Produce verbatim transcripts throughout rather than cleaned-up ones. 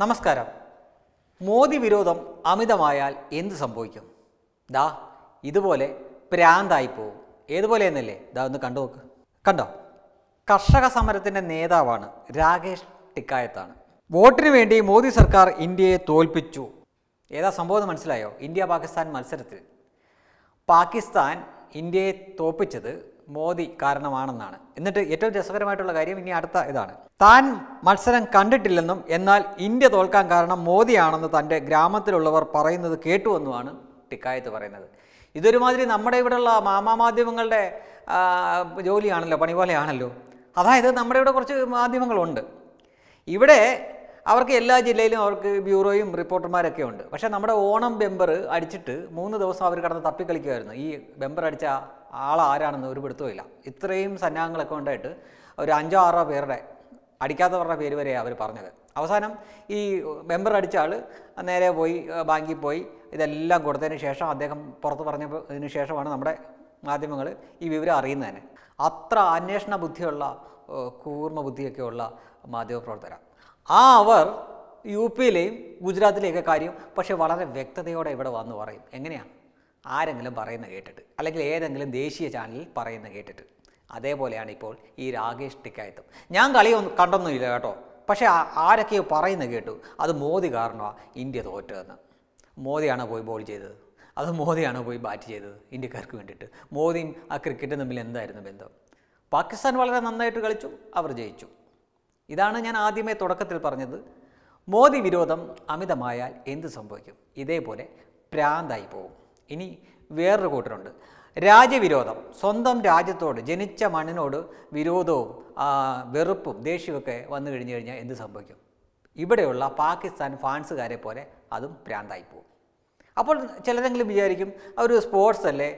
നമസ്കാരം. മോദി വിരോധം അമിതമായാൽ എന്ത് സംഭവിക്കും? ദാ ഇതുപോലെ പ്രാന്തായി പോകും. ഏതുപോലെയെന്നല്ലേ ദാ ഒന്ന് കണ്ടു നോക്ക്. കണ്ടോ, കർഷക സമരത്തിൻ്റെ നേതാവാണ് രാകേഷ് ടിക്കായത്താണ്. വോട്ടിന് വേണ്ടി മോദി സർക്കാർ ഇന്ത്യയെ തോൽപ്പിച്ചു. ഏതാ സംഭവം എന്ന് മനസ്സിലായോ? ഇന്ത്യ പാകിസ്ഥാൻ മത്സരത്തിൽ പാകിസ്ഥാൻ ഇന്ത്യയെ തോൽപ്പിച്ചത് മോദി കാരണമാണെന്നാണ്. എന്നിട്ട് ഏറ്റവും രസകരമായിട്ടുള്ള കാര്യം ഇനി അടുത്ത ഇതാണ്. താൻ മത്സരം കണ്ടിട്ടില്ലെന്നും എന്നാൽ ഇന്ത്യ തോൽക്കാൻ കാരണം മോദിയാണെന്ന് തൻ്റെ ഗ്രാമത്തിലുള്ളവർ പറയുന്നത് കേട്ടുവെന്നുമാണ് ടിക്കായത്ത് പറയുന്നത്. ഇതൊരുമാതിരി നമ്മുടെ ഇവിടെയുള്ള മാമാമാധ്യമങ്ങളുടെ ജോലിയാണല്ലോ, പണി പോലെയാണല്ലോ. അതായത് നമ്മുടെ ഇവിടെ കുറച്ച് മാധ്യമങ്ങളുണ്ട്. ഇവിടെ അവർക്ക് എല്ലാ ജില്ലയിലും അവർക്ക് ബ്യൂറോയും റിപ്പോർട്ടർമാരൊക്കെ ഉണ്ട്. പക്ഷേ നമ്മുടെ ഓണം ബെമ്പർ അടിച്ചിട്ട് മൂന്ന് ദിവസം അവർ കിടന്ന് തപ്പിക്കളിക്കുമായിരുന്നു. ഈ ബെമ്പർ അടിച്ച ആളാരാണെന്ന് ഒരു പിടുത്തമില്ല. ഇത്രയും സന്നാഹങ്ങളൊക്കെ ഉണ്ടായിട്ട് ഒരു അഞ്ചോ ആറോ പേരുടെ, അടിക്കാത്തവരുടെ പേര് വരെയാണ് അവർ പറഞ്ഞത്. അവസാനം ഈ ബെമ്പർ അടിച്ച ആൾ നേരെ പോയി ബാങ്കിൽ പോയി ഇതെല്ലാം കൊടുത്തതിന് ശേഷം, അദ്ദേഹം പുറത്ത് പറഞ്ഞതിന് ശേഷമാണ് നമ്മുടെ മാധ്യമങ്ങൾ ഈ വിവരം അറിയുന്നത് തന്നെ. അത്ര അന്വേഷണ ബുദ്ധിയുള്ള, കൂർമ്മ ബുദ്ധിയൊക്കെയുള്ള മാധ്യമപ്രവർത്തകരാണ് ആ. അവർ യു പിയിലെയും ഗുജറാത്തിലെയൊക്കെ കാര്യം പക്ഷേ വളരെ വ്യക്തതയോടെ ഇവിടെ വന്ന് പറയും. എങ്ങനെയാണ്? ആരെങ്കിലും പറയുന്നത് കേട്ടിട്ട്, അല്ലെങ്കിൽ ഏതെങ്കിലും ദേശീയ ചാനലിൽ പറയുന്നത് കേട്ടിട്ട്. അതേപോലെയാണ് ഇപ്പോൾ ഈ രാകേഷ് ടിക്കായത്തും. ഞാൻ കളി ഒന്ന് കണ്ടൊന്നുമില്ല കേട്ടോ, പക്ഷേ ആരൊക്കെയോ പറയുന്നത് കേട്ടു, അത് മോദി കാരണമാണ് ഇന്ത്യ തോറ്റതെന്ന്. മോദിയാണ് പോയി ബോൾ ചെയ്തത്, അത് മോദിയാണ് പോയി ബാറ്റ് ചെയ്തത് ഇന്ത്യക്കാർക്ക് വേണ്ടിയിട്ട്. മോദിയും ആ ക്രിക്കറ്റും തമ്മിൽ എന്തായിരുന്നു ബന്ധം? പാകിസ്ഥാൻ വളരെ നന്നായിട്ട് കളിച്ചു, അവർ ജയിച്ചു. ഇതാണ് ഞാൻ ആദ്യമേ തുടക്കത്തിൽ പറഞ്ഞത്. മോദി വിരോധം അമിതമായാൽ എന്ത് സംഭവിക്കും? ഇതേപോലെ പ്രാന്തായി പോകും. ഇനി വേറൊരു കൂട്ടരുണ്ട്, രാജ്യവിരോധം. സ്വന്തം രാജ്യത്തോട്, ജനിച്ച മണ്ണിനോട് വിരോധവും വെറുപ്പും ദേഷ്യമൊക്കെ വന്നു കഴിഞ്ഞു കഴിഞ്ഞാൽ എന്ത് സംഭവിക്കും? ഇവിടെയുള്ള പാകിസ്ഥാൻ ഫാൻസുകാരെ പോലെ അതും പ്രാന്തായി പോകും. അപ്പോൾ ചിലരെങ്കിലും വിചാരിക്കും, ഒരു സ്പോർട്സ് അല്ലേ,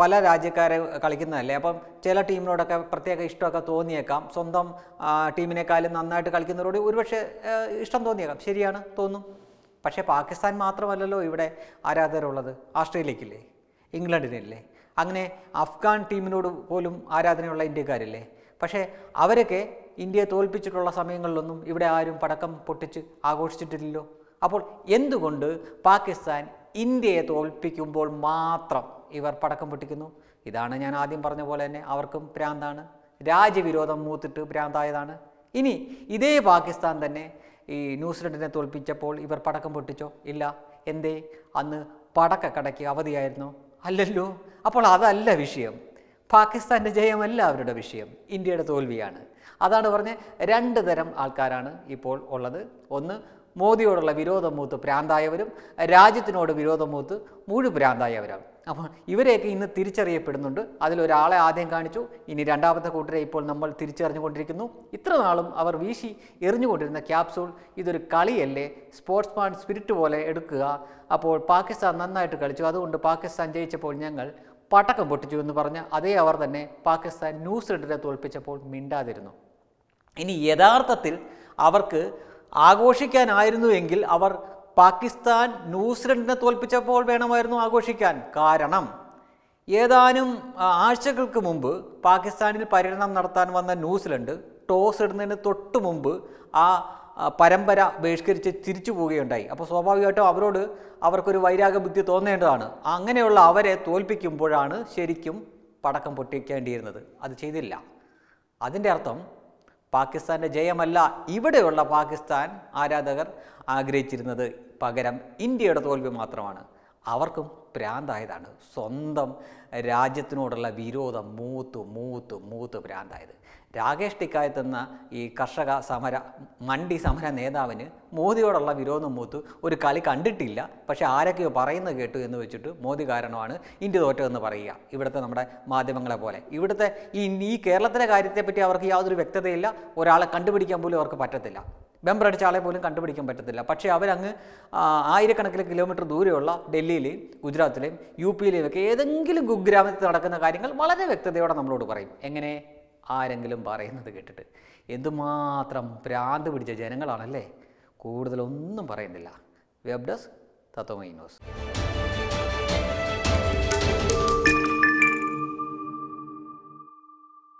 പല രാജ്യക്കാരെ കളിക്കുന്നതല്ലേ, അപ്പം ചില ടീമിനോടൊക്കെ പ്രത്യേക ഇഷ്ടമൊക്കെ തോന്നിയേക്കാം. സ്വന്തം ടീമിനേക്കാളും നന്നായിട്ട് കളിക്കുന്നവരോട് ഒരുപക്ഷെ ഇഷ്ടം തോന്നിയേക്കാം. ശരിയാണ്, തോന്നും. പക്ഷേ പാകിസ്ഥാൻ മാത്രമല്ലല്ലോ ഇവിടെ ആരാധകരുള്ളത്. ആസ്ട്രേലിയക്കില്ലേ, ഇംഗ്ലണ്ടിനില്ലേ, അങ്ങനെ അഫ്ഗാൻ ടീമിനോട് പോലും ആരാധനയുള്ള ഇന്ത്യക്കാരില്ലേ. പക്ഷേ അവരൊക്കെ ഇന്ത്യയെ തോൽപ്പിച്ചിട്ടുള്ള സമയങ്ങളിലൊന്നും ഇവിടെ ആരും പടക്കം പൊട്ടിച്ച് ആഘോഷിച്ചിട്ടില്ലല്ലോ. അപ്പോൾ എന്തുകൊണ്ട് പാകിസ്ഥാൻ ഇന്ത്യയെ തോൽപ്പിക്കുമ്പോൾ മാത്രം ഇവർ പടക്കം പൊട്ടിക്കുന്നു? ഇതാണ് ഞാൻ ആദ്യം പറഞ്ഞ പോലെ തന്നെ, അവർക്കും പ്രാന്താണ്. രാജ്യവിരോധം മൂത്തിട്ട് പ്രാന്തായതാണ്. ഇനി ഇതേ പാകിസ്ഥാൻ തന്നെ ഈ ന്യൂസിലൻഡിനെ തോൽപ്പിച്ചപ്പോൾ ഇവർ പടക്കം പൊട്ടിച്ചോ? ഇല്ല. എന്തേ? അന്ന് പടക്കക്കടയ്ക്ക് അവധിയായിരുന്നു? അല്ലല്ലോ. അപ്പോൾ അതല്ല വിഷയം. പാകിസ്ഥാൻ്റെ ജയമല്ല അവരുടെ വിഷയം, ഇന്ത്യയുടെ തോൽവിയാണ്. അതാണ് പറഞ്ഞ് രണ്ട് തരം ആൾക്കാരാണ് ഇപ്പോൾ ഉള്ളത്. ഒന്ന്, മോദിയോടുള്ള വിരോധം മൂത്ത് പ്രാന്തായവരും രാജ്യത്തിനോട് വിരോധം മൂത്ത് മുഴു പ്രാന്തായവരാണ്. അപ്പോൾ ഇവരെയൊക്കെ ഇന്ന് തിരിച്ചറിയപ്പെടുന്നുണ്ട്. അതിലൊരാളെ ആദ്യം കാണിച്ചു, ഇനി രണ്ടാമത്തെ കൂട്ടരെ ഇപ്പോൾ നമ്മൾ തിരിച്ചറിഞ്ഞുകൊണ്ടിരിക്കുന്നു. ഇത്ര നാളും അവർ വീശി എറിഞ്ഞുകൊണ്ടിരുന്ന ക്യാപ്സൂൾ, ഇതൊരു കളിയല്ലേ, സ്പോർട്സ്മാൻ സ്പിരിറ്റ് പോലെ എടുക്കുക. അപ്പോൾ പാകിസ്ഥാൻ നന്നായിട്ട് കളിച്ചു, അതുകൊണ്ട് പാകിസ്ഥാൻ ജയിച്ചപ്പോൾ ഞങ്ങൾ പടക്കം പൊട്ടിച്ചു എന്ന് പറഞ്ഞ അതേ അവർ തന്നെ പാകിസ്ഥാൻ ന്യൂസിലൻഡിനെ തോൽപ്പിച്ചപ്പോൾ മിണ്ടാതിരുന്നു. ഇനി യഥാർത്ഥത്തിൽ അവർക്ക് ആഘോഷിക്കാനായിരുന്നു എങ്കിൽ അവർ പാകിസ്ഥാൻ ന്യൂസിലൻഡിനെ തോൽപ്പിച്ചപ്പോൾ വേണമായിരുന്നു ആഘോഷിക്കാൻ. കാരണം ഏതാനും ആഴ്ചകൾക്ക് മുമ്പ് പാകിസ്ഥാനിൽ പര്യടനം നടത്താൻ വന്ന ന്യൂസിലൻഡ് ടോസ് ഇടുന്നതിന് തൊട്ട് മുമ്പ് ആ പരമ്പര ബഹിഷ്കരിച്ച് തിരിച്ചു പോവുകയുണ്ടായി. അപ്പോൾ സ്വാഭാവികമായിട്ടും അവരോട് അവർക്കൊരു വൈരാഗ്യ ബുദ്ധി തോന്നേണ്ടതാണ്. അങ്ങനെയുള്ള അവരെ തോൽപ്പിക്കുമ്പോഴാണ് ശരിക്കും പടക്കം പൊട്ടിക്കേണ്ടിയിരുന്നത്. അത് ചെയ്തില്ല. അതിൻ്റെ അർത്ഥം പാകിസ്ഥാൻ്റെ ജയമല്ല ഇവിടെയുള്ള പാകിസ്ഥാൻ ആരാധകർ ആഗ്രഹിച്ചിരുന്നത്, പകരം ഇന്ത്യയുടെ തോൽവി മാത്രമാണ്. അവർക്കും പ്രാന്തായതാണ്, സ്വന്തം രാജ്യത്തിനോടുള്ള വിരോധം മൂത്ത് മൂത്ത് മൂത്ത് പ്രാന്തായത്. രാകേഷ് ടിക്കായത്തെന്ന ഈ കർഷക സമര മണ്ഡി സമര നേതാവിന് മോദിയോടുള്ള വിരോധം മൂത്ത് ഒരു കളി കണ്ടിട്ടില്ല, പക്ഷേ ആരൊക്കെയോ പറയുന്നത് കേട്ടു എന്ന് വെച്ചിട്ട് മോദി കാരണമാണ് ഇന്ത്യ തോറ്റതെന്ന് പറയുക. ഇവിടുത്തെ നമ്മുടെ മാധ്യമങ്ങളെ പോലെ ഇവിടുത്തെ ഈ ഈ കേരളത്തിലെ കാര്യത്തെപ്പറ്റി അവർക്ക് യാതൊരു വ്യക്തതയില്ല. ഒരാളെ കണ്ടുപിടിക്കാൻ പോലും അവർക്ക് പറ്റത്തില്ല, ബെമ്പറടിച്ച ആളെ പോലും കണ്ടുപിടിക്കാൻ പറ്റത്തില്ല. പക്ഷേ അവരങ്ങ് ആയിരക്കണക്കിന് കിലോമീറ്റർ ദൂരെയുള്ള ഡൽഹിയിലെയും ഗുജറാത്തിലെയും യു പിയിലെയും ഒക്കെ ഏതെങ്കിലും കുഗ്രാമത്തിൽ നടക്കുന്ന കാര്യങ്ങൾ വളരെ വ്യക്തതയോടെ നമ്മളോട് പറയും. എങ്ങനെ? ആരെങ്കിലും പറയുന്നത് കേട്ടിട്ട്. എന്തുമാത്രം ഭ്രാന്ത് പിടിച്ച ജനങ്ങളാണല്ലേ. കൂടുതലൊന്നും പറയുന്നില്ല. Web desk Tatwamayi news.